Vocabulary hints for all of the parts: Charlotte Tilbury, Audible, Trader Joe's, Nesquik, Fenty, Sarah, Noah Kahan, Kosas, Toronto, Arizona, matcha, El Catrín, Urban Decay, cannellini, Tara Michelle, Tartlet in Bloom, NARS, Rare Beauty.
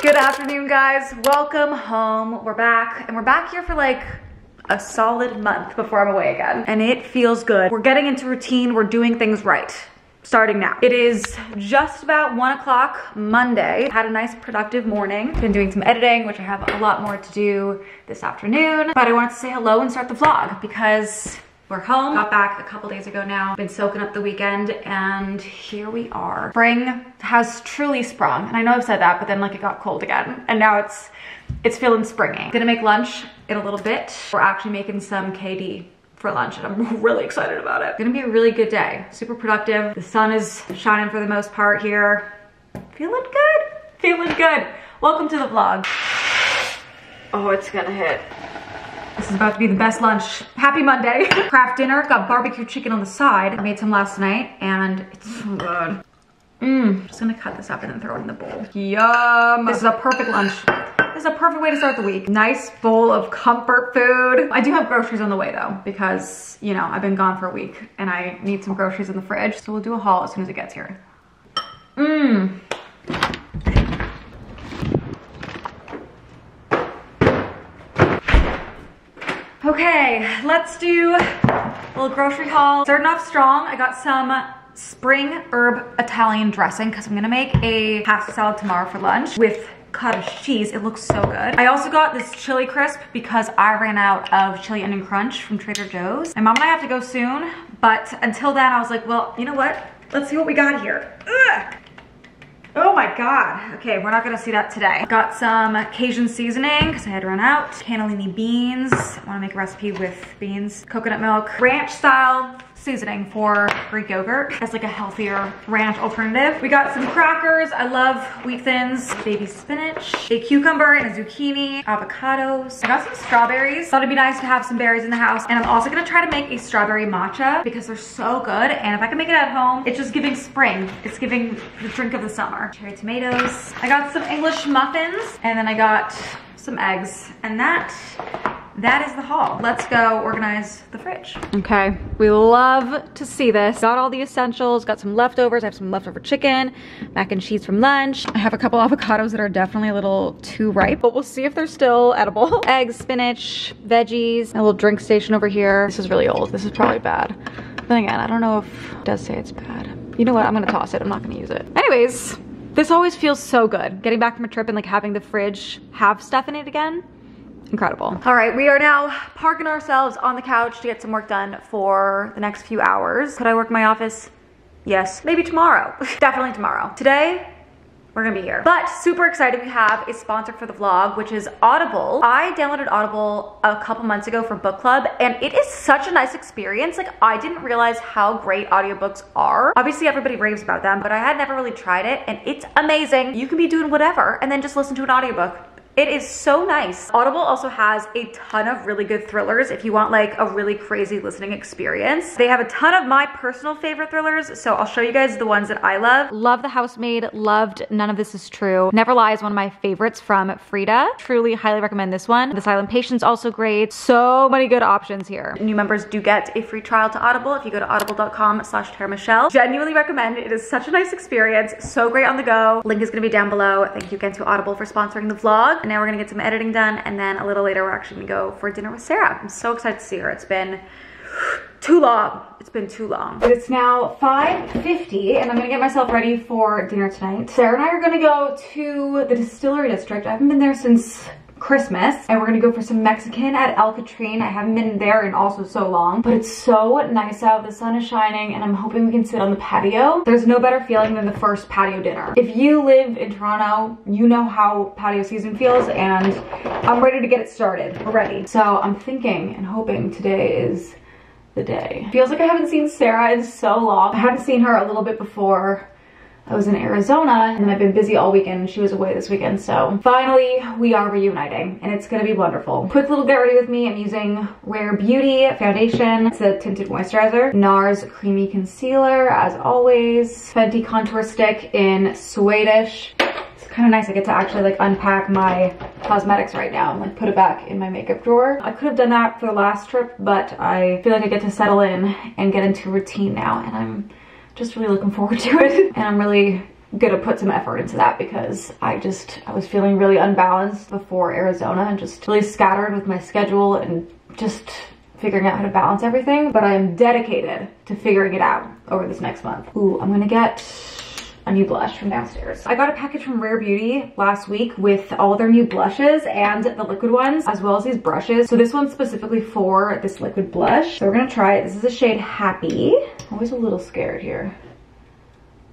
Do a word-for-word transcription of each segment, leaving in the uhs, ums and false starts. Good afternoon, guys. Welcome home. We're back, and we're back here for like a solid month before I'm away again, and it feels good. We're getting into routine. We're doing things right. Starting now. It is just about one o'clock Monday. Had a nice productive morning. Been doing some editing, which I have a lot more to do this afternoon, but I wanted to say hello and start the vlog because we're home. Got back a couple days ago now. Been soaking up the weekend, and here we are. Spring has truly sprung, and I know I've said that, but then like it got cold again, and now it's it's feeling springy. Gonna make lunch in a little bit. We're actually making some K D for lunch, and I'm really excited about it. It's gonna be a really good day, super productive. The sun is shining for the most part here. Feeling good, feeling good. Welcome to the vlog. Oh, it's gonna hit. This is about to be the best lunch. Happy Monday. Craft dinner, got barbecue chicken on the side. I made some last night, and it's so good. Mmm, just gonna cut this up and then throw it in the bowl. Yum. This is a perfect lunch. This is a perfect way to start the week. Nice bowl of comfort food. I do have groceries on the way though, because you know, I've been gone for a week and I need some groceries in the fridge. So we'll do a haul as soon as it gets here. Mmm. Okay, let's do a little grocery haul. Starting off strong, I got some spring herb Italian dressing because I'm gonna make a pasta salad tomorrow for lunch with cottage cheese. It looks so good. I also got this chili crisp because I ran out of chili onion crunch from Trader Joe's. My mom and I have to go soon, but until then I was like, well, you know what? Let's see what we got here. Ugh. Oh my God. Okay, we're not gonna see that today. Got some Cajun seasoning because I had run out. Cannellini beans. I wanna make a recipe with beans. Coconut milk. Ranch style seasoning for Greek yogurt as like a healthier ranch alternative. We got some crackers. I love Wheat Thins. Baby spinach. A cucumber and a zucchini. Avocados. I got some strawberries. Thought it'd be nice to have some berries in the house. And I'm also gonna try to make a strawberry matcha because they're so good. And if I can make it at home, it's just giving spring. It's giving the drink of the summer. Cherry tomatoes. I got some English muffins, and then I got some eggs, and that that is the haul. Let's go organize the fridge. Okay, we love to see this. Got all the essentials, got some leftovers. I have some leftover chicken, mac and cheese from lunch. I have a couple avocados that are definitely a little too ripe, but we'll see if they're still edible. Eggs, spinach, veggies, a little drink station over here. This is really old. This is probably bad. But again, I don't know if it does say it's bad. You know what? I'm gonna toss it. I'm not gonna use it. Anyways, this always feels so good. Getting back from a trip and like having the fridge have stuff in it again. Incredible. All right, we are now parking ourselves on the couch to get some work done for the next few hours. Could I work in my office? Yes. Maybe tomorrow. Definitely tomorrow. Today, we're gonna be here. But super excited, we have a sponsor for the vlog, which is Audible. I downloaded Audible a couple months ago for book club, and it is such a nice experience. Like, I didn't realize how great audiobooks are. Obviously, everybody raves about them, but I had never really tried it, and it's amazing. You can be doing whatever and then just listen to an audiobook. It is so nice. Audible also has a ton of really good thrillers if you want like a really crazy listening experience. They have a ton of my personal favorite thrillers, so I'll show you guys the ones that I love. Love The Housemaid, loved None of This Is True. Never Lie is one of my favorites from Frida. Truly highly recommend this one. The Silent Patient's also great. So many good options here. New members do get a free trial to Audible if you go to audible.com slash Tara Michelle. Genuinely recommend it. It is such a nice experience. So great on the go. Link is gonna be down below. Thank you again to Audible for sponsoring the vlog. Now we're gonna get some editing done, and then a little later we're actually gonna go for dinner with Sarah. I'm so excited to see her. It's been too long. It's been too long. It's now five fifty, and I'm gonna get myself ready for dinner tonight. Sarah and I are gonna go to the Distillery District. I haven't been there since Christmas, and we're gonna go for some Mexican at El Catrín. I haven't been there in also so long, but it's so nice out. The sun is shining, and I'm hoping we can sit on the patio. There's no better feeling than the first patio dinner. If you live in Toronto, you know how patio season feels, and I'm ready to get it started already. So I'm thinking and hoping today is the day. Feels like I haven't seen Sarah in so long. I hadn't seen her a little bit before I was in Arizona, and I've been busy all weekend. She was away this weekend, so finally we are reuniting, and it's gonna be wonderful. Quick little get ready with me. I'm using Rare Beauty foundation. It's a tinted moisturizer. NARS creamy concealer, as always. Fenty contour stick in Swedish. It's kind of nice. I get to actually like unpack my cosmetics right now and like put it back in my makeup drawer. I could have done that for the last trip, but I feel like I get to settle in and get into routine now, and I'm just really looking forward to it. And I'm really gonna put some effort into that because I just, I was feeling really unbalanced before Arizona and just really scattered with my schedule and just figuring out how to balance everything. But I am dedicated to figuring it out over this next month. Ooh, I'm gonna get a new blush from downstairs. I got a package from Rare Beauty last week with all their new blushes and the liquid ones, as well as these brushes. So this one's specifically for this liquid blush. So we're gonna try it. This is the shade Happy. I'm always a little scared here.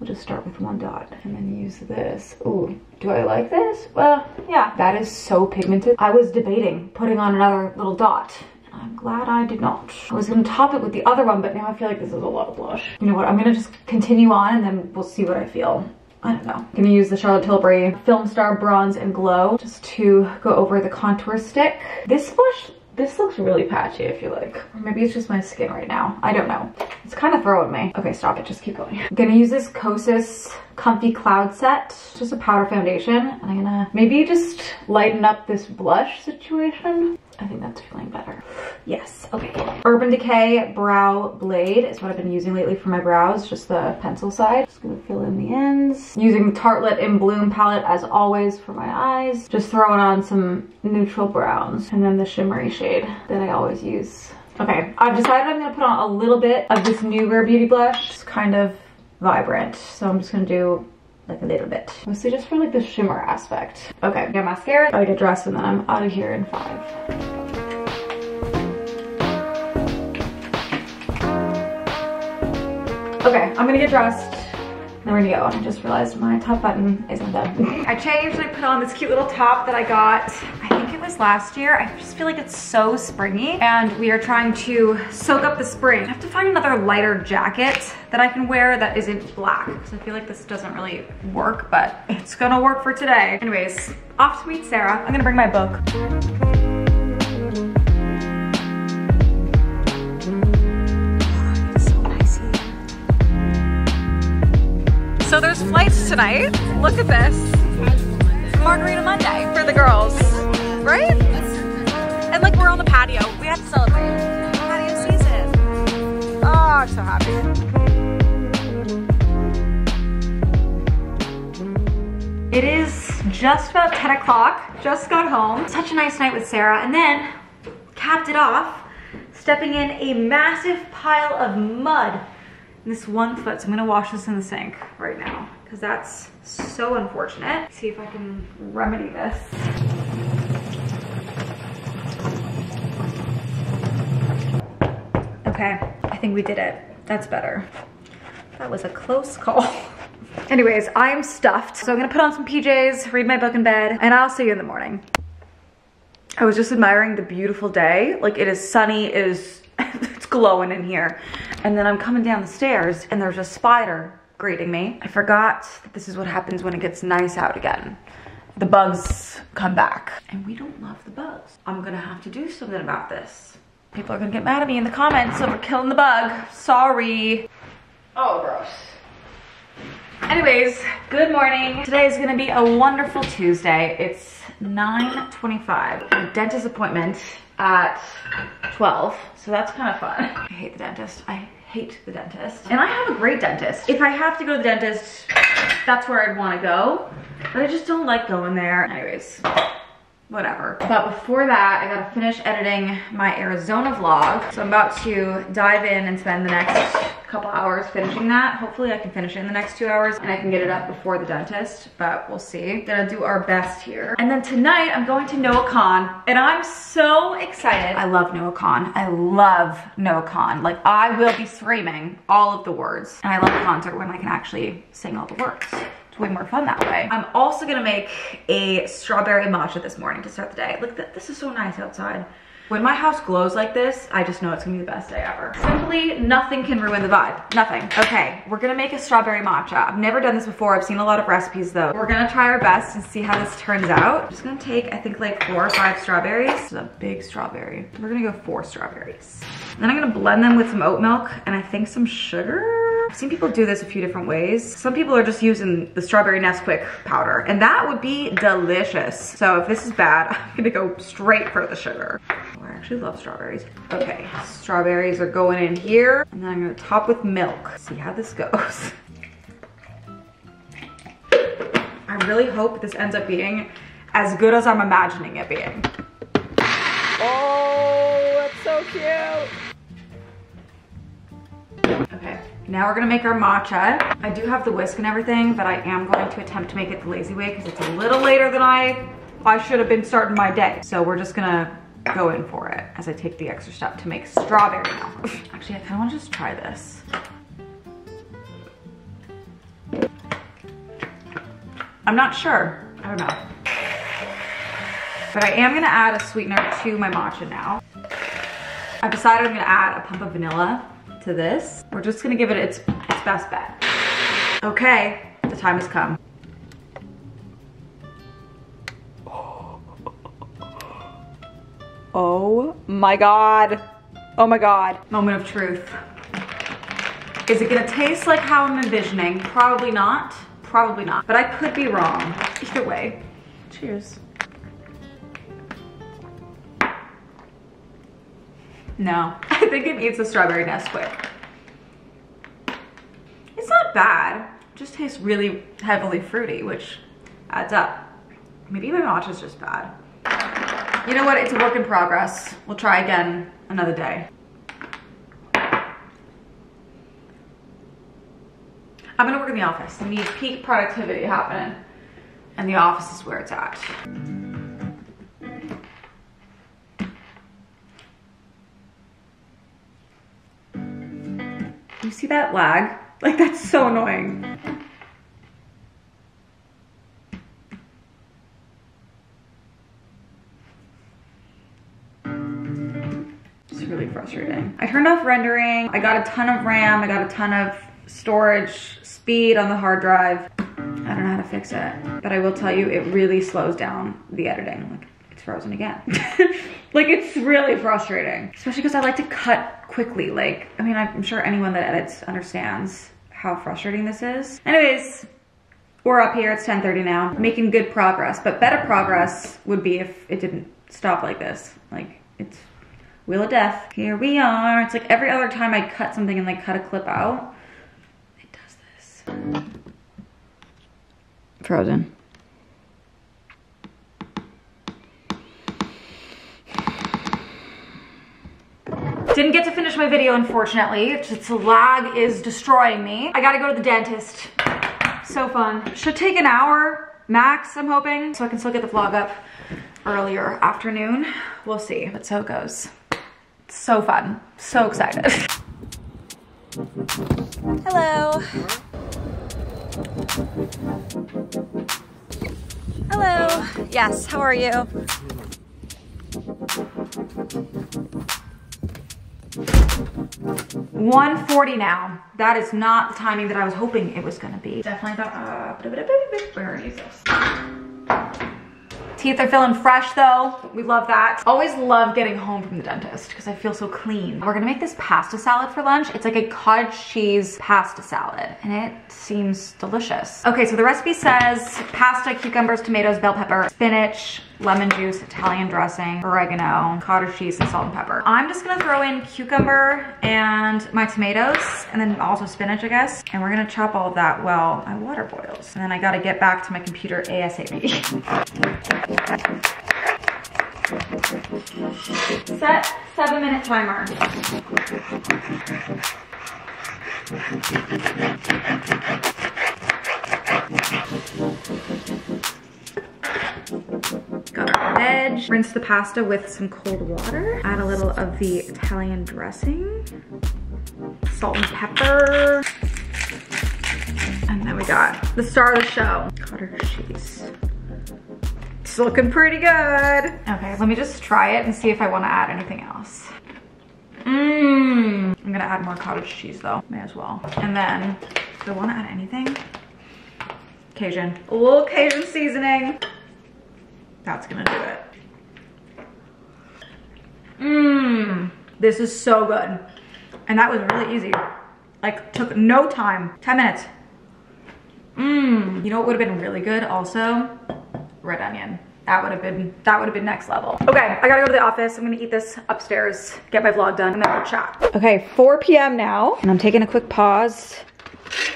We'll just start with one dot and then use this. Ooh, do I like this? Well, yeah, that is so pigmented. I was debating putting on another little dot. I'm glad I did not. I was gonna top it with the other one, but now I feel like this is a lot of blush. You know what, I'm gonna just continue on and then we'll see what I feel. I don't know. I'm gonna use the Charlotte Tilbury Film Star Bronze and Glow just to go over the contour stick. This blush, this looks really patchy, I feel like. Or maybe it's just my skin right now. I don't know. It's kind of throwing me. Okay, stop it, just keep going. I'm gonna use this Kosas Comfy Cloud Set. It's just a powder foundation. And I'm gonna maybe just lighten up this blush situation. I think that's feeling better. Yes, okay. Urban Decay Brow Blade is what I've been using lately for my brows, just the pencil side. Just gonna fill in the ends. Using the Tartlet in Bloom palette as always for my eyes. Just throwing on some neutral browns. And then the shimmery shade that I always use. Okay, I've decided I'm gonna put on a little bit of this new Rare Beauty blush. It's kind of vibrant, so I'm just gonna do like a little bit. Mostly just for like the shimmer aspect. Okay, got mascara, gotta get dressed and then I'm out of here in five. Okay, I'm gonna get dressed, then we're gonna go. I just realized my top button isn't done. I changed and I put on this cute little top that I got. I think it was last year. I just feel like it's so springy and we are trying to soak up the spring. I have to find another lighter jacket that I can wear that isn't black because I feel like this doesn't really work, but it's gonna work for today. Anyways, off to meet Sarah. I'm gonna bring my book. So there's flights tonight. Look at this. Margarita Monday for the girls, right? And like we're on the patio. We have to celebrate. Patio season. Oh, I'm so happy. It is just about ten o'clock. Just got home. Such a nice night with Sarah. And then capped it off, stepping in a massive pile of mud. This one foot, so I'm gonna wash this in the sink right now because that's so unfortunate. Let's see if I can remedy this. Okay, I think we did it. That's better. That was a close call. Anyways, I am stuffed, so I'm gonna put on some P Js, read my book in bed, and I'll see you in the morning. I was just admiring the beautiful day. Like it is sunny, it is it's glowing in here. And then I'm coming down the stairs and there's a spider greeting me. I forgot that this is what happens when it gets nice out again. The bugs come back. And we don't love the bugs. I'm gonna have to do something about this. People are gonna get mad at me in the comments over killing the bug. Sorry. Oh, gross. Anyways, good morning. Today is gonna be a wonderful Tuesday. It's nine twenty-five. My dentist appointment at twelve, so that's kind of fun. I hate the dentist. I hate the dentist. And I have a great dentist. If I have to go to the dentist, that's where I'd want to go, but I just don't like going there. Anyways, whatever. But before that, I gotta finish editing my Arizona vlog, so I'm about to dive in and spend the next couple hours finishing that. Hopefully I can finish it in the next two hours and I can get it up before the dentist, but we'll see. Gonna do our best here. And then tonight I'm going to Noah Kahan and I'm so excited. I love Noah Kahan. I love Noah Kahan. Like I will be screaming all of the words. And I love concert when I can actually sing all the words. It's way more fun that way. I'm also gonna make a strawberry matcha this morning to start the day. Look, this is so nice outside. When my house glows like this, I just know it's gonna be the best day ever. Simply nothing can ruin the vibe, nothing. Okay, we're gonna make a strawberry matcha. I've never done this before, I've seen a lot of recipes though. We're gonna try our best and see how this turns out. I'm just gonna take, I think like four or five strawberries. This is a big strawberry. We're gonna go four strawberries. And then I'm gonna blend them with some oat milk and I think some sugar. I've seen people do this a few different ways. Some people are just using the strawberry Nesquik powder and that would be delicious. So if this is bad, I'm gonna go straight for the sugar. I actually love strawberries. Okay, strawberries are going in here. And then I'm gonna top with milk. See how this goes. I really hope this ends up being as good as I'm imagining it being. Oh, that's so cute. Okay, now we're gonna make our matcha. I do have the whisk and everything, but I am going to attempt to make it the lazy way because it's a little later than I, I should have been starting my day. So we're just gonna go in for it as I take the extra step to make strawberry now. Actually, I kinda wanna just try this. I'm not sure, I don't know. But I am gonna add a sweetener to my matcha now. I've decided I'm gonna add a pump of vanilla to this. We're just gonna give it its, its best bet. Okay, the time has come. Oh my God. Oh my God. Moment of truth. Is it gonna taste like how I'm envisioning? Probably not, probably not. But I could be wrong, either way. Cheers. No, I think it needs a strawberry Nesquik. It's not bad, it just tastes really heavily fruity, which adds up. Maybe my matcha's just bad. You know what, it's a work in progress. We'll try again another day. I'm gonna work in the office. I need peak productivity happening, and the office is where it's at. You see that lag? Like, that's so annoying. Frustrating. I turned off rendering. I got a ton of RAM. I got a ton of storage speed on the hard drive. I don't know how to fix it, but I will tell you it really slows down the editing. Like, it's frozen again. Like, it's really frustrating, especially because I like to cut quickly. Like, I mean, I'm sure anyone that edits understands how frustrating this is. Anyways, we're up here. It's ten thirty now. Making good progress, but better progress would be if it didn't stop like this. Like, it's Wheel of Death. Here we are. It's like every other time I cut something and like cut a clip out, it does this. Frozen. Didn't get to finish my video, unfortunately. It's, the lag is destroying me. I gotta go to the dentist. So fun. Should take an hour max, I'm hoping, so I can still get the vlog up earlier afternoon. We'll see, but so it goes. So fun. So excited. Hello. Hello. Yes, how are you? one forty now. That is not the timing that I was hoping it was gonna be. Definitely thought, uh, where is this? Teeth are feeling fresh though. We love that. Always love getting home from the dentist because I feel so clean. We're gonna make this pasta salad for lunch. It's like a cottage cheese pasta salad and it seems delicious. Okay, so the recipe says pasta, cucumbers, tomatoes, bell pepper, spinach, lemon juice, Italian dressing, oregano, cottage cheese, and salt and pepper. I'm just gonna throw in cucumber and my tomatoes and then also spinach, I guess. And we're gonna chop all of that while my water boils. And then I gotta get back to my computer ASAP. Set seven minute timer. Got our veg. Rinse the pasta with some cold water. Add a little of the Italian dressing, salt and pepper. And then we got the star of the show, cottage cheese. It's looking pretty good. Okay, let me just try it and see if I want to add anything else. Mmm. I'm gonna add more cottage cheese though, may as well. And then, do I want to add anything? Cajun, a little Cajun seasoning. That's gonna do it. Mmm. This is so good. And that was really easy. Like, took no time, ten minutes. Mmm. You know what would have been really good also? Red onion. That would have been, that would have been next level. Okay, I gotta go to the office. I'm gonna eat this upstairs, get my vlog done, and then we'll chat. Okay, four p m now, and I'm taking a quick pause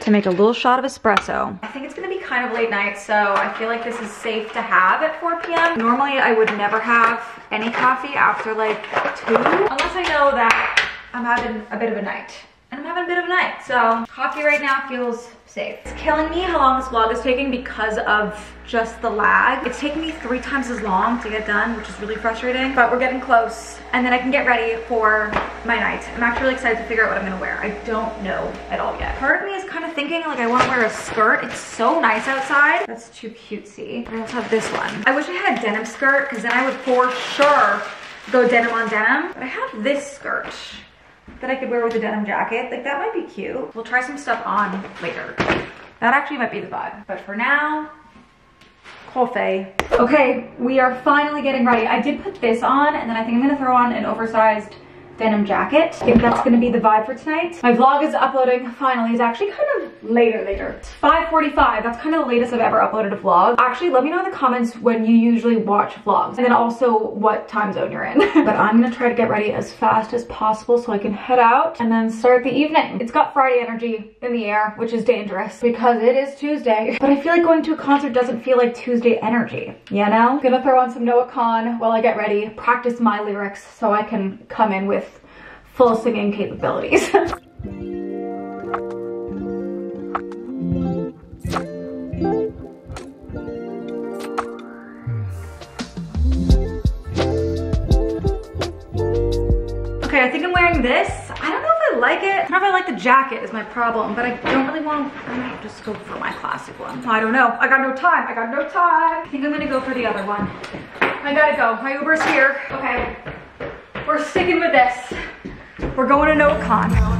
to make a little shot of espresso. I think it's gonna be kind of late night, so I feel like this is safe to have at four p m Normally, I would never have any coffee after like two, unless I know that I'm having a bit of a night. And I'm having a bit of a night, so coffee right now feels safe. It's killing me how long this vlog is taking because of just the lag. It's taking me three times as long to get done, which is really frustrating, but we're getting close, and then I can get ready for my night. I'm actually really excited to figure out what I'm gonna wear. I don't know at all yet. Part of me is kind of thinking like I want to wear a skirt. It's so nice outside. That's too cutesy. I also have this one. I wish I had a denim skirt because then I would for sure go denim on denim, but I have this skirt that I could wear with a denim jacket. Like, that might be cute. We'll try some stuff on later. That actually might be the vibe. But for now, coffee. Okay, we are finally getting ready. I did put this on, and then I think I'm gonna throw on an oversized denim jacket. I think that's gonna be the vibe for tonight. My vlog is uploading finally. It's actually kind of later, later. It's five forty-five, that's kind of the latest I've ever uploaded a vlog. Actually, let me know in the comments when you usually watch vlogs, and then also what time zone you're in. But I'm gonna try to get ready as fast as possible so I can head out and then start the evening. It's got Friday energy in the air, which is dangerous because it is Tuesday. But I feel like going to a concert doesn't feel like Tuesday energy, you know? Gonna throw on some Noah Kahan while I get ready, practice my lyrics so I can come in with full singing capabilities. Okay, I think I'm wearing this. I don't know if I like it. I don't know if I like the jacket is my problem, but I don't really want to, I might just go for my classic one. I don't know. I got no time. I got no time. I think I'm gonna go for the other one. I gotta go. My Uber's here. Okay. We're sticking with this. We're going to NoCon.